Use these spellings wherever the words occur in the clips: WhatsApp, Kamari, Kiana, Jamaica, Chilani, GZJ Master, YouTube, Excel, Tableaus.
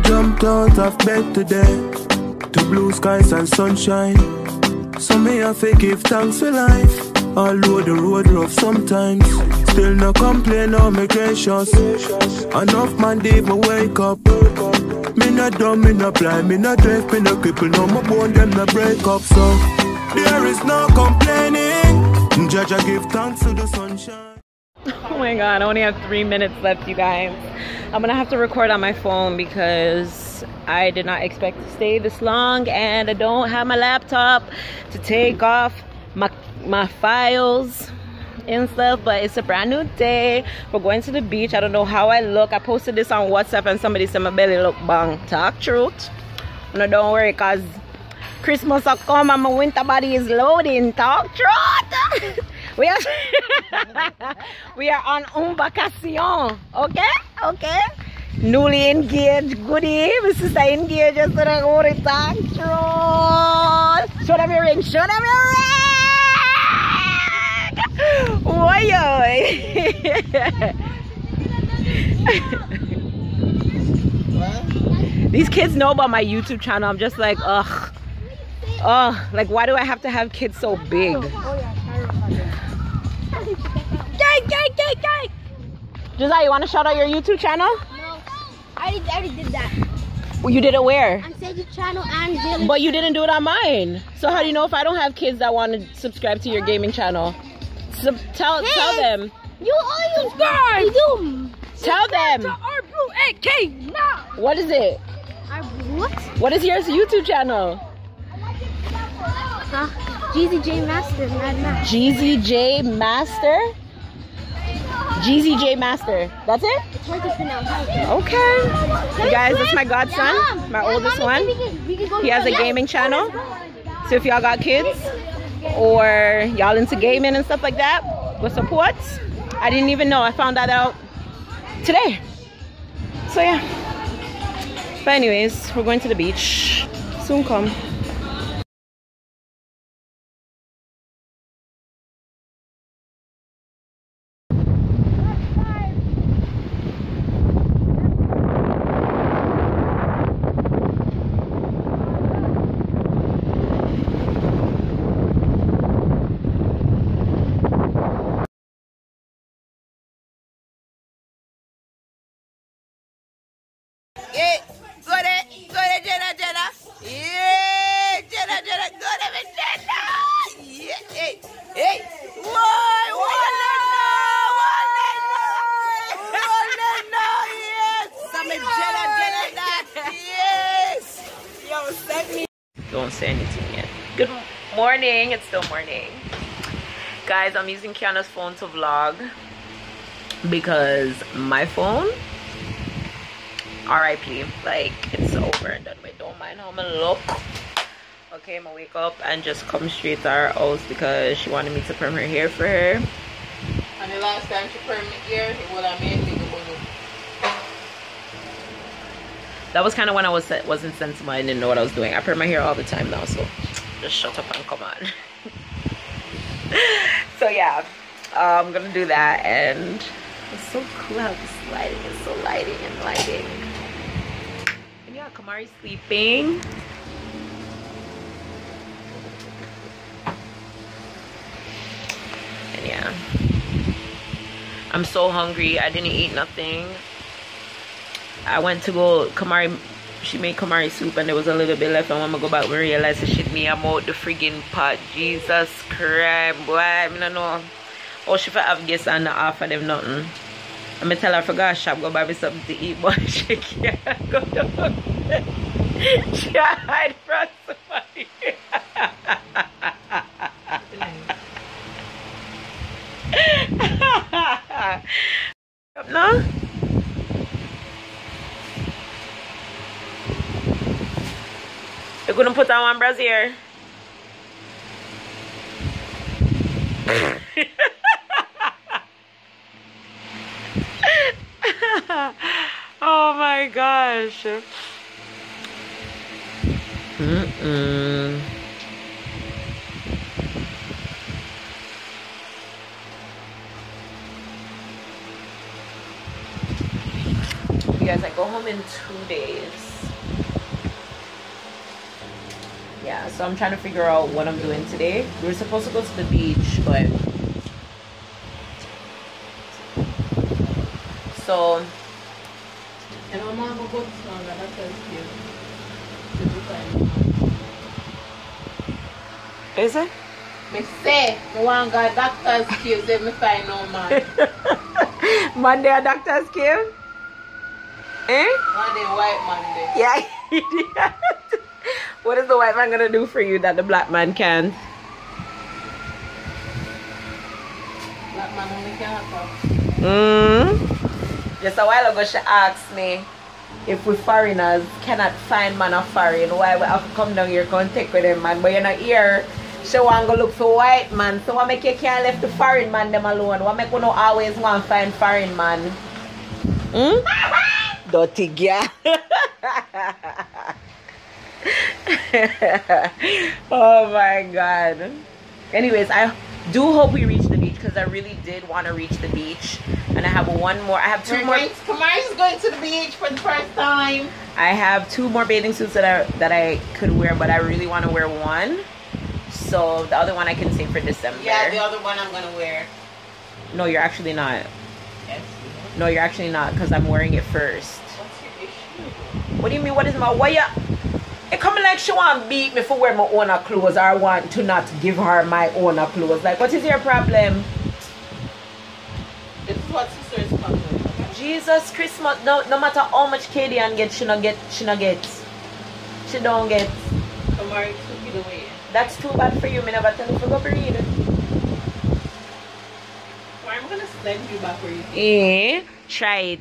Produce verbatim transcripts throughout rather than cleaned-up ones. Jumped out of bed today to blue skies and sunshine. So me have to give thanks for life. Although the road rough sometimes, still no complain or me gracious. Enough man day me wake up. Me not dumb, me not blind, me not deaf, me not crippled. No my bone them not break up. So there is no complaining. Judge, I give thanks to the sunshine. Oh my god, I only have three minutes left, you guys. I'm gonna have to record on my phone because I did not expect to stay this long, and I don't have my laptop to take off my my files and stuff. But it's a brand new day. We're going to the beach. I don't know how I look. I posted this on WhatsApp and somebody said my belly look bang. Talk truth. No, don't worry, cause Christmas will come and my winter body is loading. Talk truth. We are we are on un vacation. Okay, okay. Newly engaged, goodie. My sister engaged. Just so that we talk truth. Show them your ring. Show them your ring. Why these kids know about my YouTube channel. I'm just like, ugh, oh, like why do I have to have kids so big? Gang, gang, gang, gang. Giselle, you want to shout out your YouTube channel? No, I already, I already did that. You did it where? On Sage's channel and Jilly's. But you didn't do it on mine. So how do you know if I don't have kids that want to subscribe to your gaming channel? Sub tell hey, tell them. You all subscribe. You do. Tell subscribe them. To our blue A K now. What is it? Our what? What is your YouTube channel? Huh? G Z J Master. Not now. G Z J Master. G Z J Master. That's it? It's hard to pronounce. Okay. You guys, that's my godson, my oldest one. He has a gaming channel. So if y'all got kids or y'all into gaming and stuff like that, with support. I didn't even know. I found that out today. So yeah. But anyways, we're going to the beach. Soon come. Don't say anything yet. Good morning. It's still morning, guys. I'm using Kiana's phone to vlog because my phone, R I P, like it's over and done with. Don't mind how I'm gonna look. Okay, I'm gonna wake up and just come straight to our house because she wanted me to perm her hair for her. And the last time she permed my hair, it would have made me. That was kind of when I was, wasn't sensible. I didn't know what I was doing. I perm my hair all the time now, so just shut up and come on. So yeah, uh, I'm gonna do that. And it's so cool how this lighting is so lighting and lighting. And yeah, Kamari's sleeping. And yeah, I'm so hungry. I didn't eat nothing. I went to go, Kamari, she made Kamari soup and there was a little bit left. And when I go back, we realized that shit me, I'm out the friggin' pot. Jesus Christ, boy, I don't know. Oh, she for have guests and not offer them nothing. I'm gonna tell her, I forgot shop, go buy me something to eat, but she can't go to bed. She hide from somebody. Up now? You couldn't put on one brassiere. Oh my gosh. Mm-mm. you guys. I go home in two days. Yeah, so I'm trying to figure out what I'm doing today. We were supposed to go to the beach, but... So... And I'm going to go to Florida. That says cute. Is it? I say, I want to go to doctor's queue. Let me find no man. Monday a doctor's queue? Eh? Monday, white Monday. Yeah. What is the white man gonna do for you that the black man can't? Black man only can have mm. Just a while ago she asked me if we foreigners cannot find man of foreign, why we have to come down here contact with them man, but you're not here. She want to look for white man, so what make you can't leave the foreign man them alone? What make you not always want to find foreign man? Mm? Dirty girl. Oh my god. Anyways, I do hope we reach the beach because I really did want to reach the beach. And I have one more. I have two We're more. Kamari's going to the beach for the first time. I have two more bathing suits that I that I could wear, but I really want to wear one. So the other one I can save for December. Yeah, the other one I'm gonna wear. No, you're actually not. Yes. You no, you're actually not because I'm wearing it first. What's your issue? What do you mean? What is my way up? It coming like she want to beat me for wearing my own clothes, or I want to not give her my own clothes. Like, what is your problem? This is what sister is problem. Okay? Jesus Christmas, no, no matter how much Kadian gets, she not get, she not get, she don't get. Kamari took it away. That's too bad for you. Me never tell you to go read. Why am I gonna send you back for you? Eh, try it.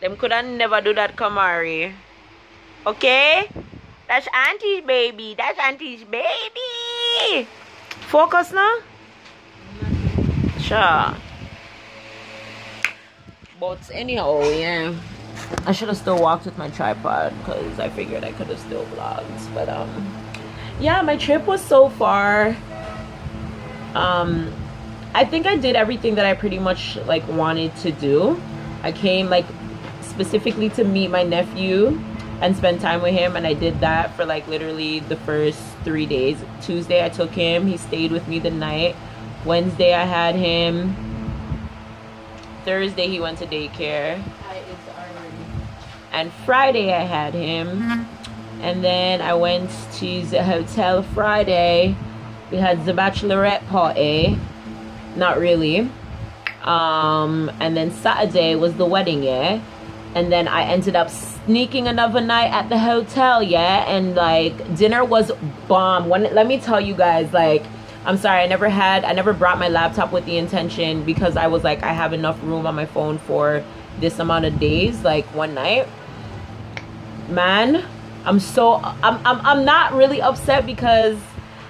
Them coulda never do that, Kamari. Okay. That's Auntie's baby. That's Auntie's baby. Focus now. Sure. But anyhow, yeah. I should have still walked with my tripod because I figured I could have still vlogged. But um, yeah, my trip was so far. Um, I think I did everything that I pretty much like wanted to do. I came like specifically to meet my nephew and spend time with him, and I did that for like literally the first three days. Tuesday I took him, he stayed with me the night. Wednesday I had him. Thursday he went to daycare. And Friday I had him. And then I went to the hotel Friday. We had the bachelorette party. Not really. Um, and then Saturday was the wedding, yeah? And then I ended up sneaking another night at the hotel, yeah? And, like, dinner was bomb. When, let me tell you guys, like, I'm sorry, I never had, I never brought my laptop with the intention because I was like, I have enough room on my phone for this amount of days, like, one night. Man, I'm so, I'm, I'm, I'm not really upset because,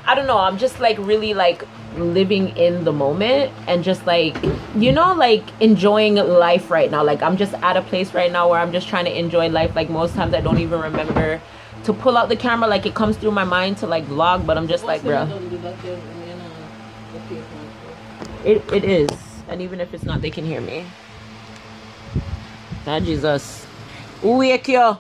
I don't know, I'm just, like, really, like, living in the moment and just like, you know, like enjoying life right now. Like I'm just at a place right now where I'm just trying to enjoy life. Like most times I don't even remember to pull out the camera. Like it comes through my mind to like vlog, but I'm just like, bro, it, it is. And even if it's not, they can hear me. God Jesus. Wake you.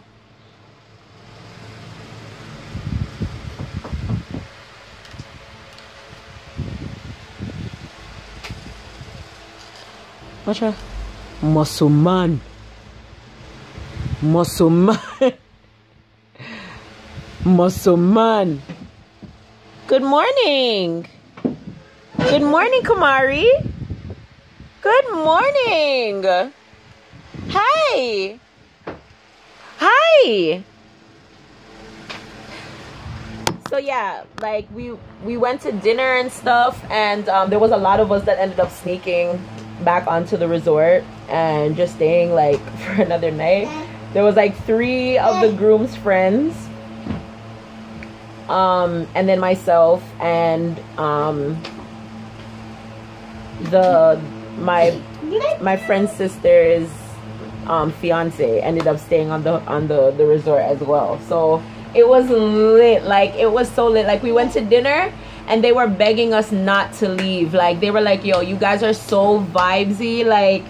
Watch out. Muscle man. Muscle man. Muscle man. Good morning. Good morning, Kamari. Good morning. Hi. Hi. So yeah, like we we went to dinner and stuff, and um, there was a lot of us that ended up sneaking back onto the resort and just staying like for another night. There was like three of the groom's friends, um and then myself and um the my my friend's sister's um fiance ended up staying on the on the the resort as well. So it was lit. Like it was so lit. Like we went to dinner and they were begging us not to leave. Like they were like, yo, you guys are so vibesy, like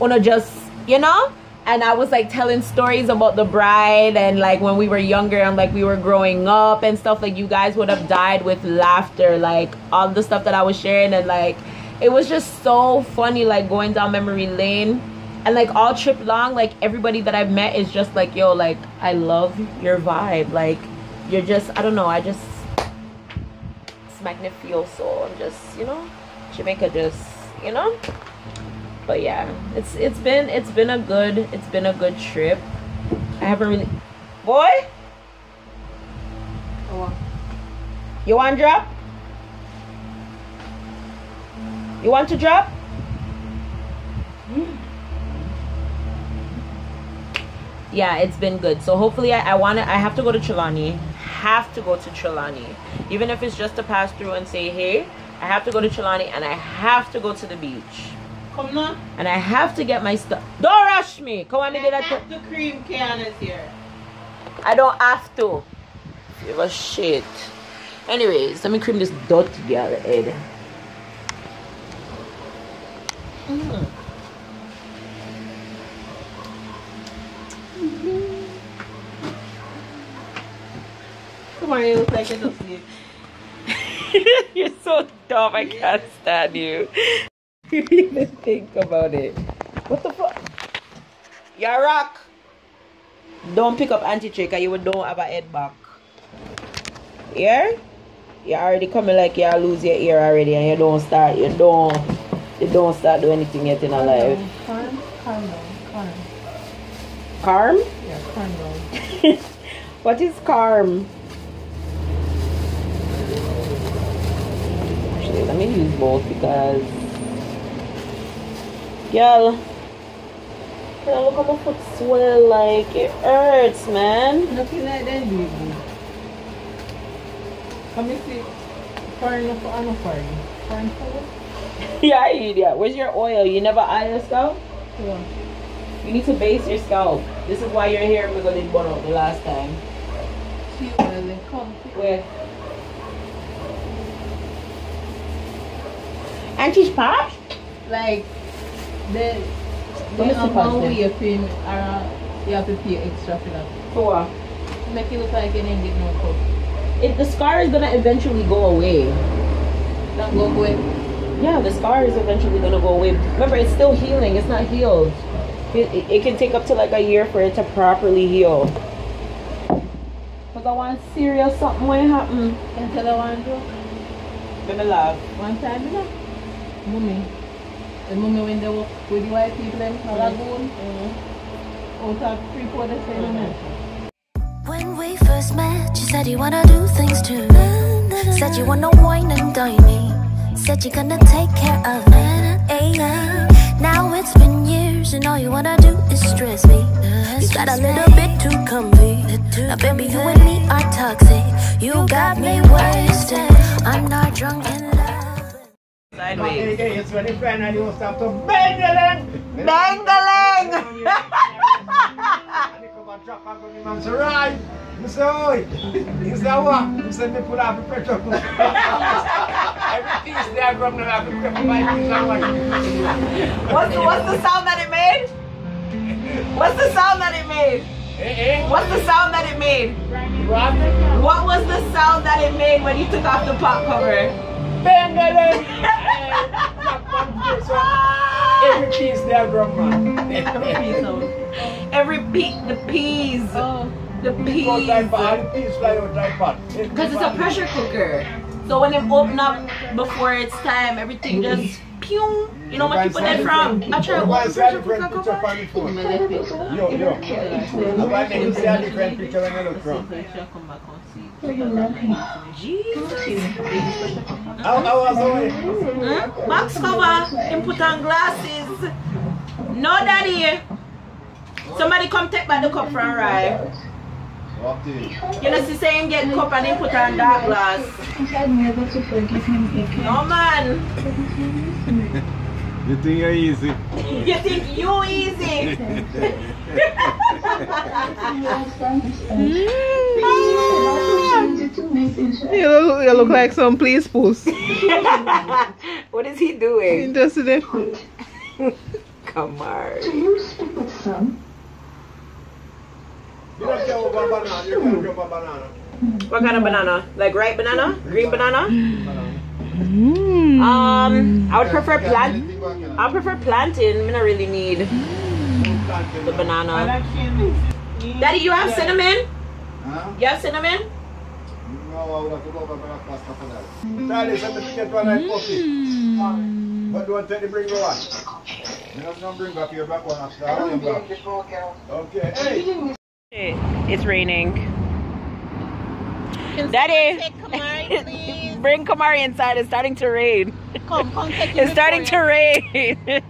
wanna just, you know? And I was like telling stories about the bride and like when we were younger and like we were growing up and stuff. Like you guys would have died with laughter, like all the stuff that I was sharing, and like it was just so funny, like going down memory lane. And like all trip long, like everybody that I've met is just like, yo, like I love your vibe, like you're just, I don't know, I just magnificioso. I'm just, you know, Jamaica, just, you know. But yeah, it's it's been it's been a good it's been a good trip. I haven't really, boy. Oh. You want to drop? You want to drop? Mm. Yeah, it's been good. So hopefully, I I want to. I have to go to Chilani. Have to go to Chilani, even if it's just to pass through and say, hey, I have to go to Chilani and I have to go to the beach. Come on. And I have to get my stuff. Don't rush me. Come on, I did have to cream Kiana's here. I don't have to. Give a shit. Anyways, let me cream this dirty girl head. Mm. Mm-hmm. Come on, you look like you're asleep. You're so dumb. I can't stand you. You even think about it. What the fuck? You're a rock. Don't pick up Auntie Chica. You don't have a head back. Yeah? You're already coming like you lose your ear already, and you don't start. You don't. You don't start doing anything yet in your life. Carm, Carm, Carm. Carm? Yeah, Carm. What is Carm? Actually, let me use both because. Y'all, yeah, look at my foot swell, like it hurts, man. Nothing like that, baby. Come and see. Fern, I'm fern. Fern color? Yeah, idiot. Where's your oil? You never eye your scalp? Yeah. You need to base your scalp. This is why your hair was going to burn out the last time. She oily. Come. Where? And she's posh? Like. Then, the amount we are paying, you have to pay extra for that. For what? Make it look like you didn't get no coat. If the scar is gonna eventually go away. Not go away? Yeah, the scar is eventually gonna go away. Remember, it's still healing. It's not healed. It, it, it can take up to like a year for it to properly heal. Cause I want serious something when it happen. And tell I want to. Gonna laugh. One time, you know? Mommy. The moment when they work with the white people in Lagoon, out of three quarters of a minute. When we first met, she said you wanna do things too. Said you wanna wine and dine me. Said you're gonna take care of me. Now it's been years and all you wanna do is stress me. You got a little bit too comfy. Now baby, you and me are toxic. You got me wasted. I'm not drunk and sideways. Dangling! What's the, what's the sound that it made? What's the sound that it made? What's the sound that it made? What was the sound that it made when you took off the pot cover? Bengaling! Every piece there, man. Every piece out. Every piece, the peas. Oh. The peas. Because it's a pressure cooker. So when it open up before it's time, everything just pew. You know what people did from? I try to open pressure cooker. Yo, yo. I can see a different picture when I look from. Jesus. Hmm? Box cover and put on glasses. No daddy. Somebody come take back the cup from Rai. You know she saying get cup and then put on dark glass. No man. You think you're easy? You think you easy? You look, you look like some place post. What is he doing? He does it. Come on. Do you speak with some? banana. You can't grab a banana. What kind of banana? Like ripe banana? Green banana? Mm. Um, I would prefer plant. I prefer plantain. I don't really need the banana. Daddy, you have cinnamon? You have cinnamon? No, I would go pasta for that. Daddy, let me get one night coffee. What do I tell you bring me one? You don't know, bring back your back one after. I don't bring it back. Okay. Hey. It's raining. Can Daddy, take Kamari, please? Bring Kamari inside. It's starting to rain. Come, come take It's starting to rain. Give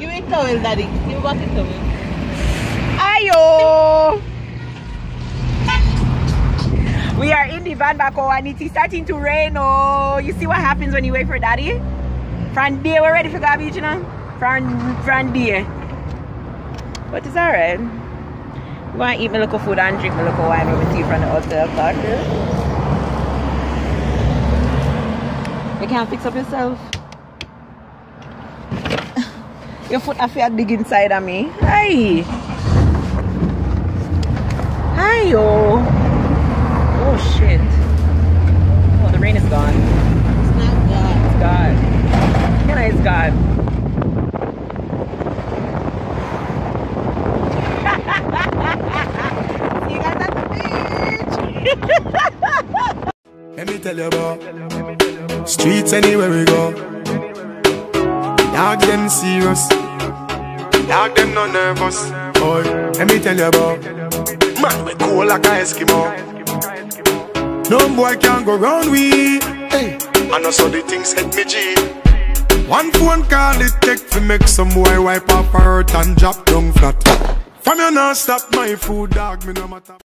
me a towel, Daddy. Give me back a towel. Ayo! We are in the van back home and it is starting to rain. Oh, you see what happens when you wait for Daddy? Frandy, we're ready for garbage, you know? Frandy. But it's alright. We're going to eat my local food and drink my local wine with tea from the hotel park. You can't fix up yourself. Your foot affair dig inside of me. Hi. Hi, yo. Oh, shit. Oh, the rain is gone. It's not gone. It's gone. Kiana is gone. Let me tell you about streets anywhere we go. Dog them serious, dog them no nervous. Boy, let me tell you about man we cool like a Eskimo. No boy can go round we. Hey, I know so the things hit me G. One phone call it take to make some boy wipe up her hurt and drop down flat. From you now stop my food dog, me no matter.